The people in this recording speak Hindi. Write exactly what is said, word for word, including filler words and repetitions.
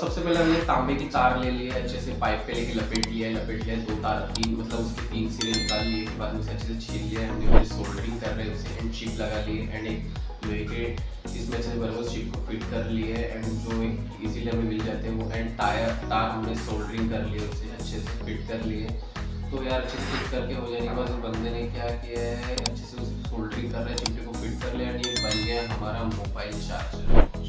सबसे पहले हमने तांबे की तार ले ली है, अच्छे से पाइप पे लेके लपेट लिया है, लपेट लिया है दो तार तीन मतलब उसके तीन सिरे निकाल लिए। इसके बाद उसे अच्छे से छील लिया है, हमने सोल्डरिंग कर रहे हैं उसे एंड चिप लगा ली है एंड एक लोहे के इसमें अच्छे से बराबर चिप को फिट कर लिए है एंड जो एक इजीली हमें मिल जाते हैं वो एंड टायर तार हमने सोल्डरिंग कर लिए, उसे अच्छे से फिट कर लिए। तो यार अच्छे से फिट करके हो जाएगी। बस बंदे ने क्या किया है अच्छे से उसे सोल्डरिंग कर रहे हैं, चिमटे को फिट कर लिया एंड ये बन गया हमारा मोबाइल चार्जर।